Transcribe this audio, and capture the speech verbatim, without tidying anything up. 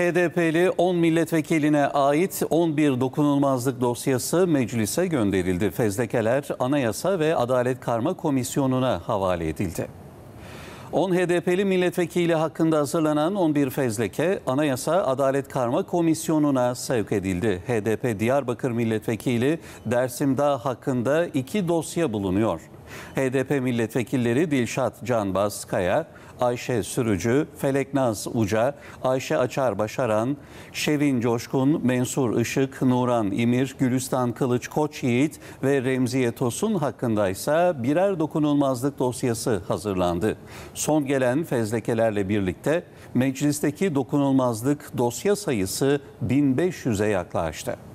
H D P'li on milletvekiline ait on bir dokunulmazlık dosyası meclise gönderildi. Fezlekeler Anayasa ve Adalet Karma Komisyonu'na havale edildi. on H D P'li milletvekili hakkında hazırlanan on bir fezleke Anayasa Adalet Karma Komisyonu'na sevk edildi. H D P Diyarbakır Milletvekili Dersim Dağ hakkında iki dosya bulunuyor. H D P milletvekilleri Dilşat Canbaz Kaya, Ayşe Sürücü, Feleknas Uca, Ayşe Açar Başaran, Şevin Coşkun, Mensur Işık, Nuran İmir, Gülüstan Kılıç Koçyiğit ve Remziye Tosun hakkında ise birer dokunulmazlık dosyası hazırlandı. Son gelen fezlekelerle birlikte meclisteki dokunulmazlık dosya sayısı bin beş yüze yaklaştı.